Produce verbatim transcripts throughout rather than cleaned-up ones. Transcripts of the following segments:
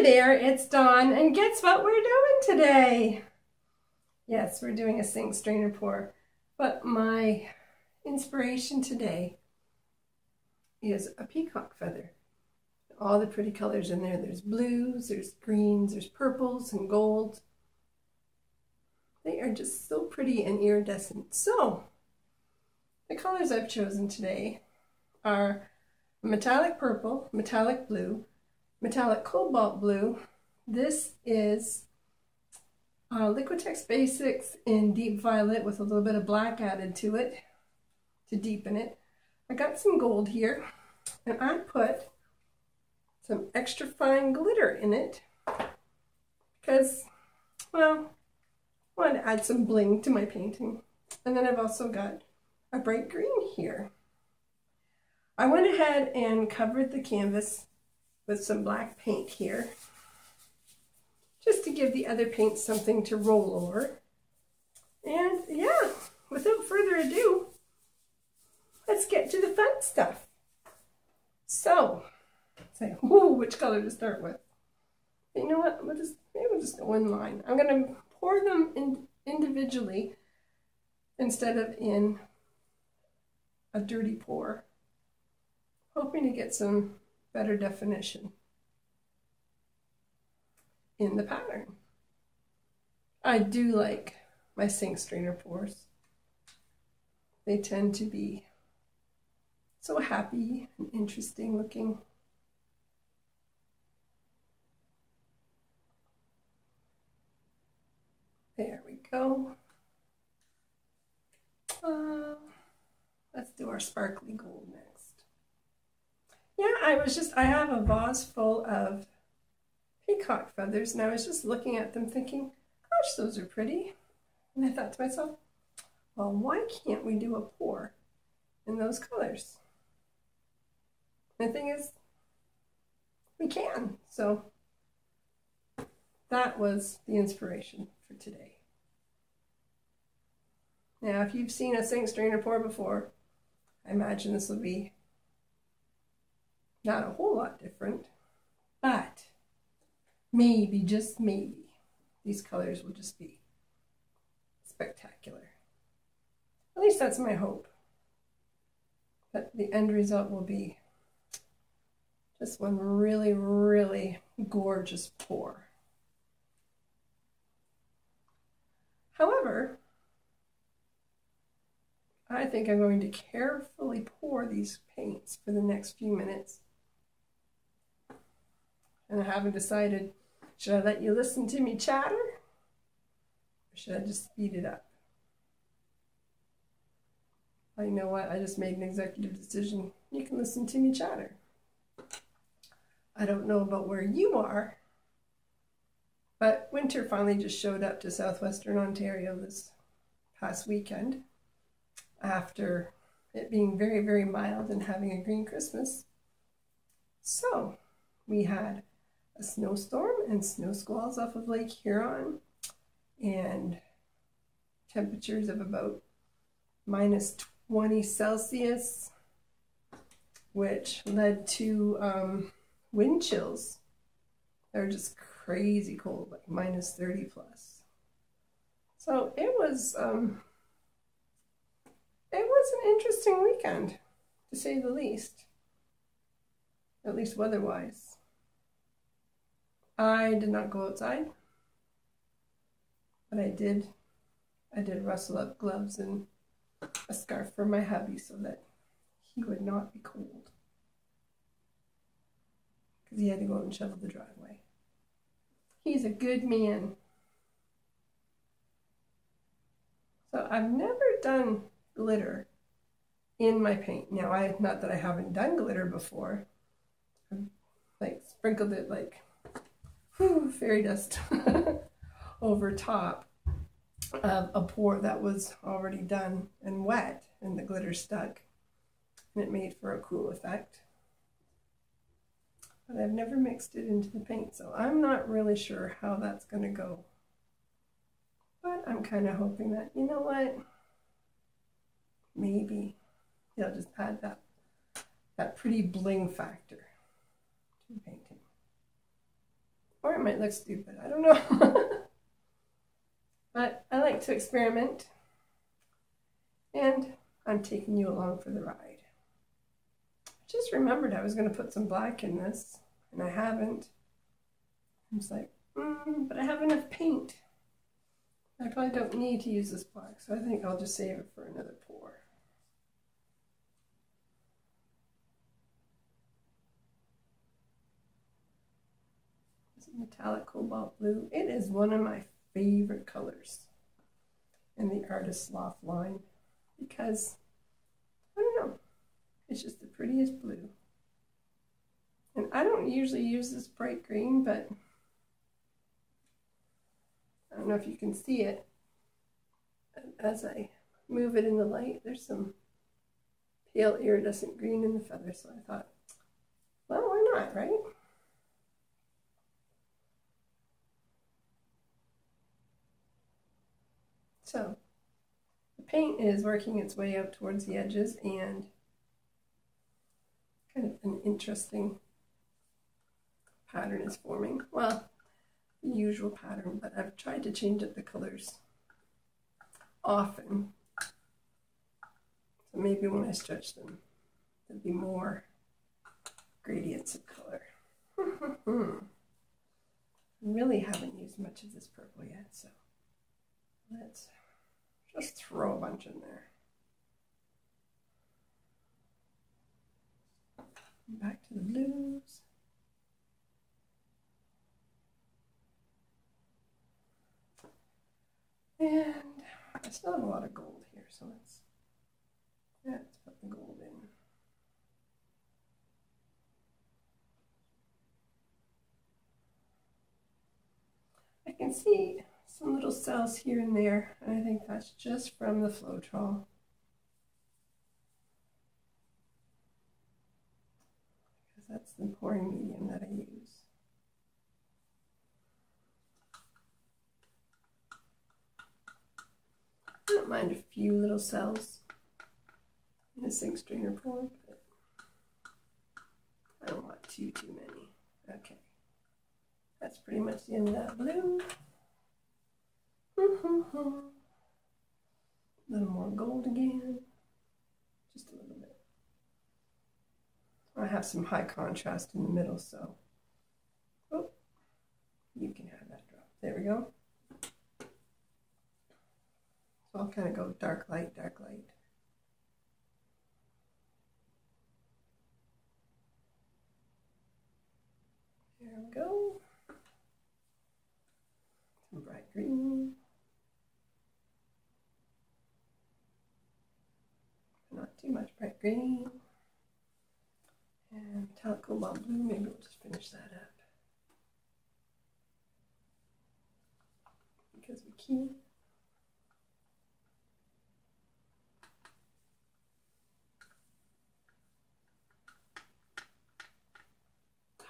Hi there, it's Dawn, and guess what we're doing today? Yes, we're doing a sink strainer pour, but my inspiration today is a peacock feather. All the pretty colors in there. There's blues, there's greens, there's purples and golds. They are just so pretty and iridescent. So, the colors I've chosen today are metallic purple, metallic blue, metallic cobalt blue. This is uh, Liquitex Basics in deep violet with a little bit of black added to it to deepen it. I got some gold here, and I put some extra fine glitter in it because, well, I want to add some bling to my painting. And then I've also got a bright green here. I went ahead and covered the canvas with some black paint here, just to give the other paint something to roll over. And yeah, without further ado, let's get to the fun stuff. So, say, ooh, which color to start with? But you know what? We'll just maybe we'll just go in line. I'm gonna pour them in individually instead of in a dirty pour, hoping to get some better definition in the pattern. I do like my sink strainer pours. They tend to be so happy and interesting looking. There we go. Uh, let's do our sparkly gold next. Yeah, I was just, I have a vase full of peacock feathers, and I was just looking at them thinking, gosh, those are pretty. And I thought to myself, well, why can't we do a pour in those colors? And the thing is, we can. So that was the inspiration for today. Now, if you've seen a sink strainer pour before, I imagine this will be not a whole lot different, but maybe, just maybe, these colors will just be spectacular. At least that's my hope, that the end result will be just one really, really gorgeous pour. However, I think I'm going to carefully pour these paints for the next few minutes. And I haven't decided, should I let you listen to me chatter, or should I just speed it up? Well, you know what, I just made an executive decision. You can listen to me chatter. I don't know about where you are, but winter finally just showed up to southwestern Ontario this past weekend, after it being very, very mild and having a green Christmas. So we had a snowstorm and snow squalls off of Lake Huron, and temperatures of about minus twenty Celsius, which led to um, wind chills. They were just crazy cold, like minus thirty plus. So it was, um, It was an interesting weekend, to say the least, at least weather-wise. I did not go outside, but I did, I did rustle up gloves and a scarf for my hubby so that he would not be cold, because he had to go out and shovel the driveway. He's a good man. So I've never done glitter in my paint. Now, I not that I haven't done glitter before. I've, like, sprinkled it like whew, fairy dust over top of a pour that was already done and wet, and the glitter stuck, and it made for a cool effect. But I've never mixed it into the paint, so I'm not really sure how that's going to go. But I'm kind of hoping that, you know what, maybe they'll just add that, that pretty bling factor to the painting. Or it might look stupid, I don't know. But I like to experiment, and I'm taking you along for the ride. I just remembered I was going to put some black in this, and I haven't. I'm just like, mm, but I have enough paint. I probably don't need to use this black, so I think I'll just save it for another pour. It's a metallic cobalt blue. It is one of my favorite colors in the Artist's Loft line because, I don't know, it's just the prettiest blue. And I don't usually use this bright green, but I don't know if you can see it. As I move it in the light, there's some pale iridescent green in the feather, so I thought, well, why not, right? So, the paint is working its way up towards the edges, and kind of an interesting pattern is forming. Well, the usual pattern, but I've tried to change up the colors often. So maybe when I stretch them, there'll be more gradients of color. I really haven't used much of this purple yet, so let's just throw a bunch in there. Back to the blues. And I still have a lot of gold here, so let's, yeah, let's put the gold in. I can see some little cells here and there, and I think that's just from the Floetrol. That's the pouring medium that I use. I don't mind a few little cells in a sink strainer pour, but I don't want too, too many. Okay, that's pretty much the end of that blue. A little more gold again, just a little bit. I have some high contrast in the middle, so oh, you can have that drop. There we go. So I'll kind of go dark light, dark light. There we go. Some bright green. Not too much bright green. And metallic cobalt blue, maybe we'll just finish that up. Because we can. Oh,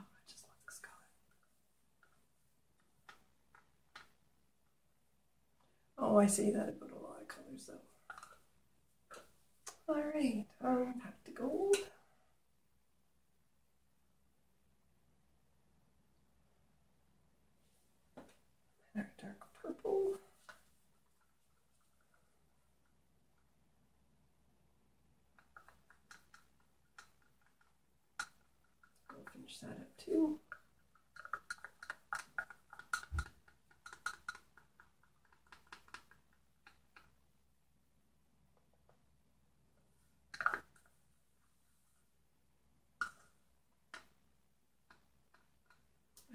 I just love this color. Oh, I say that about a lot of colors though. Alright, um, back to gold. That up too.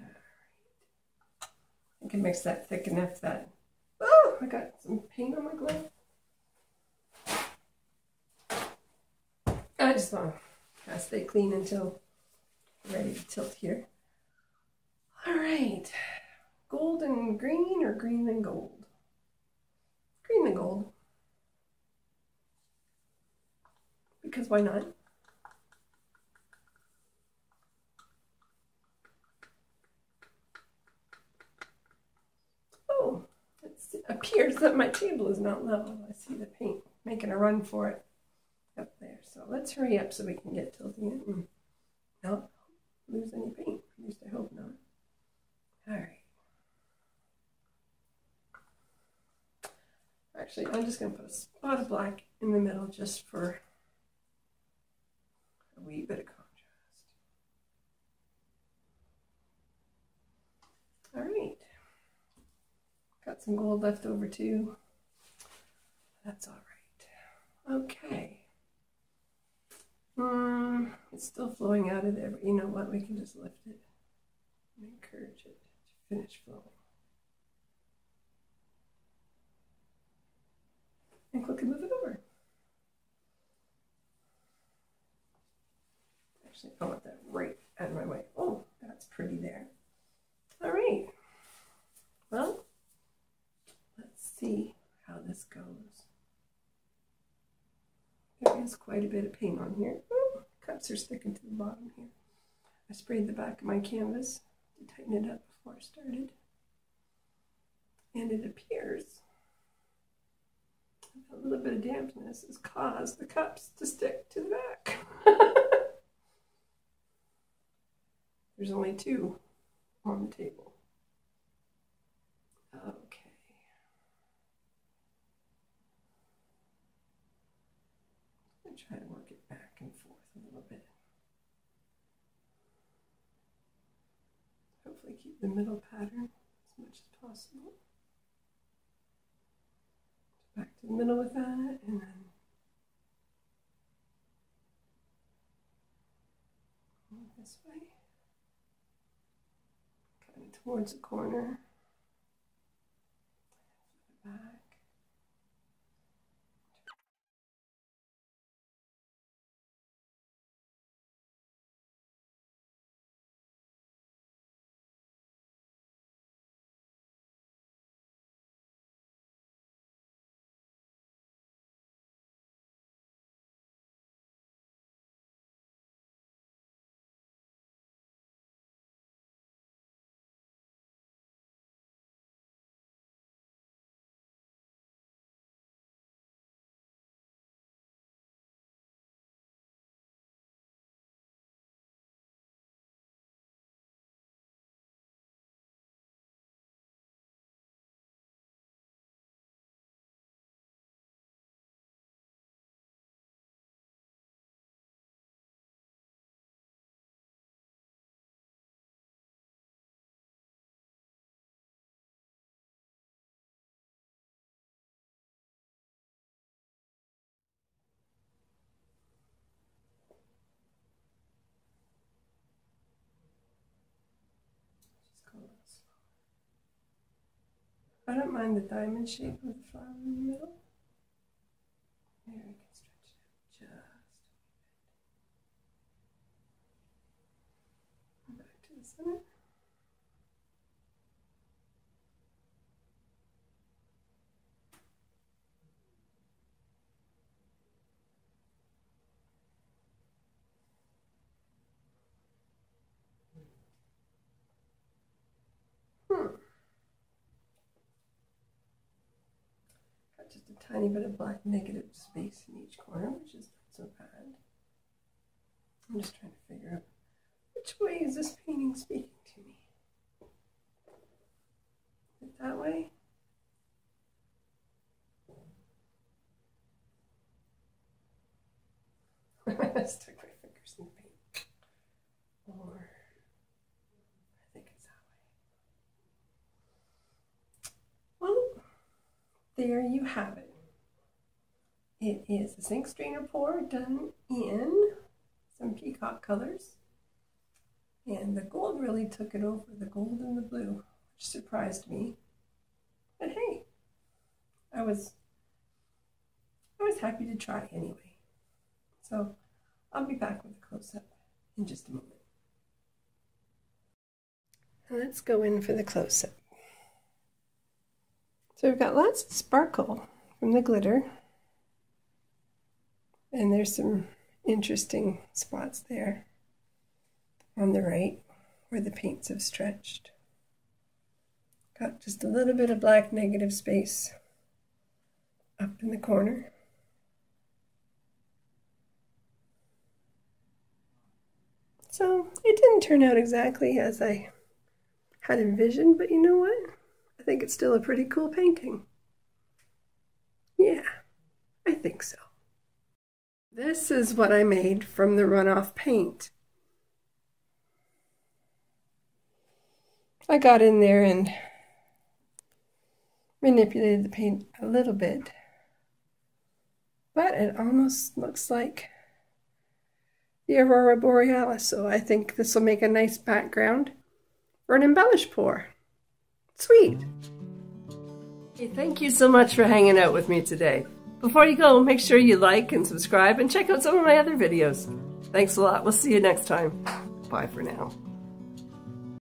All right. I can mix that thick enough that, oh, I got some paint on my glove. I just want to stay clean until ready to tilt here. All right, gold and green, or green and gold? Green and gold. Because why not? Oh, it appears that my table is not level. I see the paint making a run for it up there. So let's hurry up so we can get tilting it. No. Lose any paint. At least I hope not. All right. Actually, I'm just going to put a spot of black in the middle just for a wee bit of contrast. All right. Got some gold left over too. That's all right. Okay. Mm, it's still flowing out of there, but you know what? We can just lift it and encourage it to finish flowing. And click and move it over. Actually, I want that right out of my way. Oh, that's pretty there. All right. Well, let's see how this goes. There is quite a bit of paint on here. Oh, cups are sticking to the bottom here. I sprayed the back of my canvas to tighten it up before I started. And it appears a little bit of dampness has caused the cups to stick to the back. There's only two on the table. Okay. I'm going to try to work it back and forth a little bit. Hopefully keep the middle pattern as much as possible. Back to the middle with that, and then this way, kind of towards the corner, flip it back. I don't mind the diamond shape of the flower in the middle. There, we can stretch it out just a bit. Back to the center. Just a tiny bit of black negative space in each corner, which is not so bad. I'm just trying to figure out which way is this painting speaking to me? Is it that way? I stuck my fingers in the paint. Or I think it's that way. Well, there you have it. It is a zinc stringer pour done in some peacock colors. And the gold really took it over, the gold and the blue, which surprised me. But hey, I was I was happy to try anyway. So I'll be back with a close-up in just a moment. Let's go in for the close-up. So we've got lots of sparkle from the glitter, and there's some interesting spots there on the right where the paints have stretched. Got just a little bit of black negative space up in the corner. So it didn't turn out exactly as I had envisioned, but you know what? I think it's still a pretty cool painting. Yeah, I think so. This is what I made from the runoff paint. I got in there and manipulated the paint a little bit, but it almost looks like the Aurora Borealis, so I think this will make a nice background for an embellished pour. Sweet! Hey, thank you so much for hanging out with me today. Before you go, make sure you like and subscribe and check out some of my other videos. Thanks a lot, we'll see you next time. Bye for now.